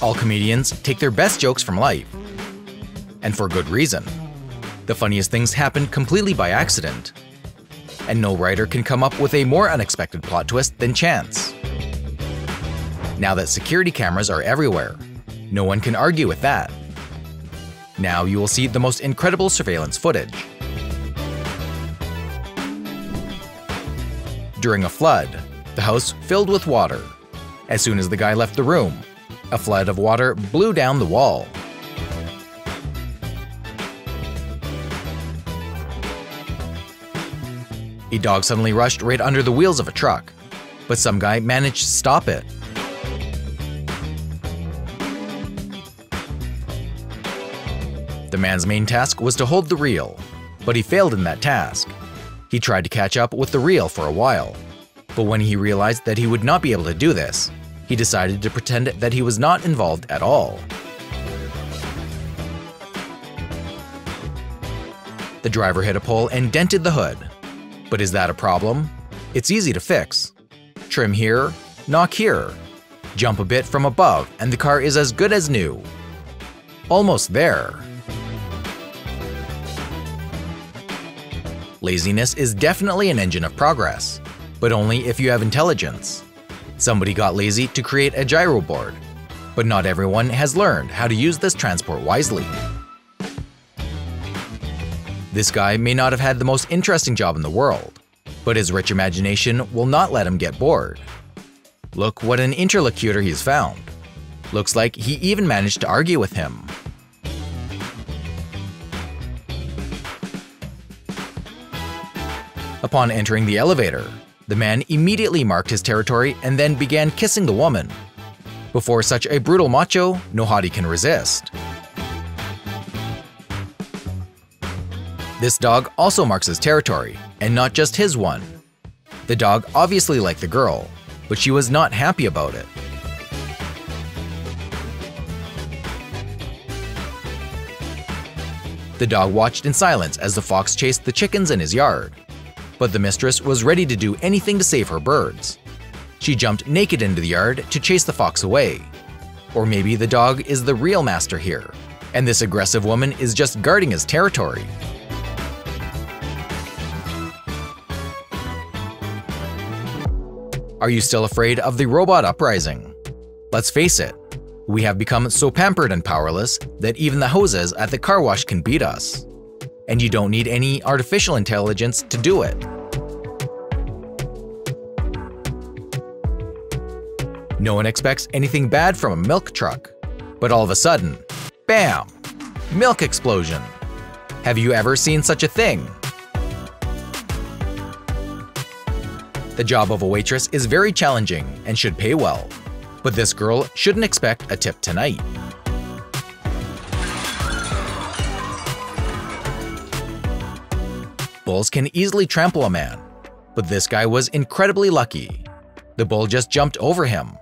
All comedians take their best jokes from life. And for good reason. The funniest things happen completely by accident. And no writer can come up with a more unexpected plot twist than chance. Now that security cameras are everywhere, no one can argue with that. Now you will see the most incredible surveillance footage. During a flood, the house filled with water. As soon as the guy left the room, a flood of water blew down the wall. A dog suddenly rushed right under the wheels of a truck, but some guy managed to stop it. The man's main task was to hold the reel, but he failed in that task. He tried to catch up with the reel for a while, but when he realized that he would not be able to do this, he decided to pretend that he was not involved at all. The driver hit a pole and dented the hood. But is that a problem? It's easy to fix. Trim here, knock here, jump a bit from above, and the car is as good as new. Almost there. Laziness is definitely an engine of progress, but only if you have intelligence. Somebody got lazy to create a gyro board, but not everyone has learned how to use this transport wisely. This guy may not have had the most interesting job in the world, but his rich imagination will not let him get bored. Look what an interlocutor he's found. Looks like he even managed to argue with him. Upon entering the elevator, the man immediately marked his territory and then began kissing the woman. Before such a brutal macho, no hottie can resist. This dog also marks his territory, and not just his one. The dog obviously liked the girl, but she was not happy about it. The dog watched in silence as the fox chased the chickens in his yard, but the mistress was ready to do anything to save her birds. She jumped naked into the yard to chase the fox away. Or maybe the dog is the real master here, and this aggressive woman is just guarding his territory. Are you still afraid of the robot uprising? Let's face it, we have become so pampered and powerless that even the hoses at the car wash can beat us. And you don't need any artificial intelligence to do it. No one expects anything bad from a milk truck, but all of a sudden, bam! Milk explosion! Have you ever seen such a thing? The job of a waitress is very challenging and should pay well, but this girl shouldn't expect a tip tonight. Bulls can easily trample a man, but this guy was incredibly lucky. The bull just jumped over him.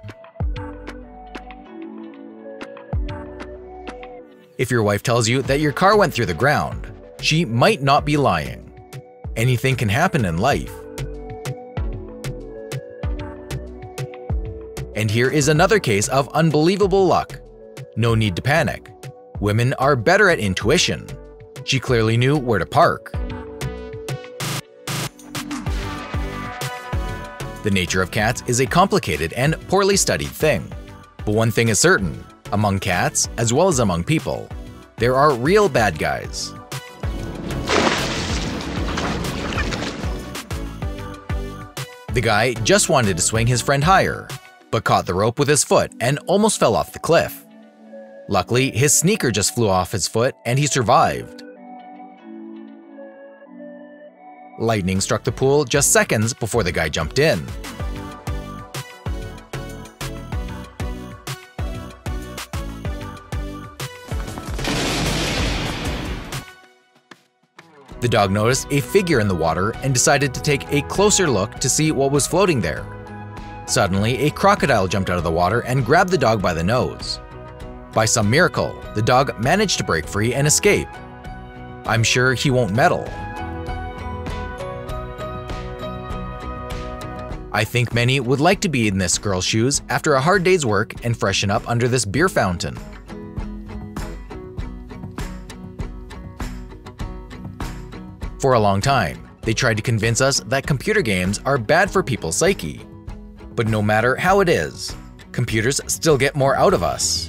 If your wife tells you that your car went through the ground, she might not be lying. Anything can happen in life. And here is another case of unbelievable luck. No need to panic. Women are better at intuition. She clearly knew where to park. The nature of cats is a complicated and poorly studied thing. But one thing is certain, among cats, as well as among people, there are real bad guys. The guy just wanted to swing his friend higher, but caught the rope with his foot and almost fell off the cliff. Luckily, his sneaker just flew off his foot and he survived. Lightning struck the pool just seconds before the guy jumped in. The dog noticed a figure in the water and decided to take a closer look to see what was floating there. Suddenly, a crocodile jumped out of the water and grabbed the dog by the nose. By some miracle, the dog managed to break free and escape. I'm sure he won't meddle. I think many would like to be in this girl's shoes after a hard day's work and freshen up under this beer fountain. For a long time, they tried to convince us that computer games are bad for people's psyche. But no matter how it is, computers still get more out of us.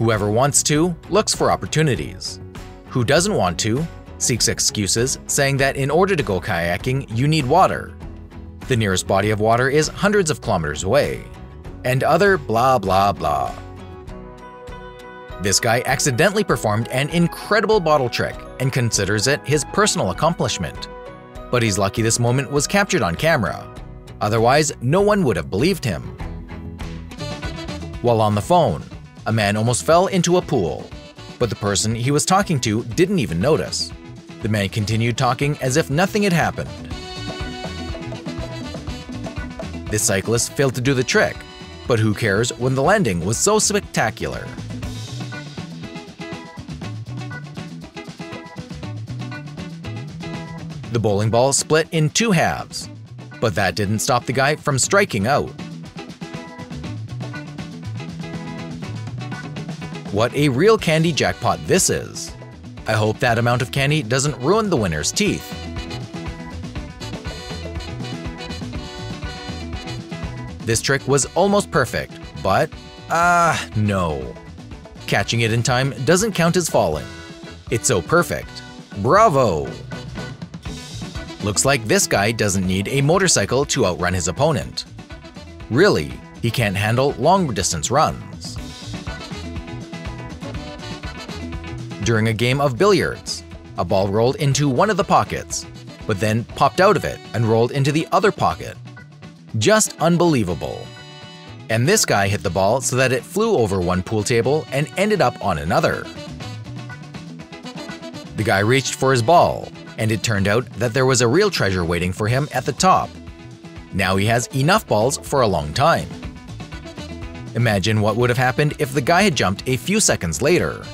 Whoever wants to looks for opportunities. Who doesn't want to seeks excuses, saying that in order to go kayaking, you need water. The nearest body of water is hundreds of kilometers away. And other blah blah blah. This guy accidentally performed an incredible bottle trick and considers it his personal accomplishment. But he's lucky this moment was captured on camera. Otherwise, no one would have believed him. While on the phone, a man almost fell into a pool, but the person he was talking to didn't even notice. The man continued talking as if nothing had happened. This cyclist failed to do the trick, but who cares when the landing was so spectacular? The bowling ball split in two halves, but that didn't stop the guy from striking out. What a real candy jackpot this is! I hope that amount of candy doesn't ruin the winner's teeth. This trick was almost perfect, but no. Catching it in time doesn't count as falling. It's so perfect. Bravo! Looks like this guy doesn't need a motorcycle to outrun his opponent. Really, he can't handle long-distance runs. During a game of billiards, a ball rolled into one of the pockets, but then popped out of it and rolled into the other pocket. Just unbelievable. And this guy hit the ball so that it flew over one pool table and ended up on another. The guy reached for his ball, and it turned out that there was a real treasure waiting for him at the top. Now he has enough balls for a long time. Imagine what would have happened if the guy had jumped a few seconds later.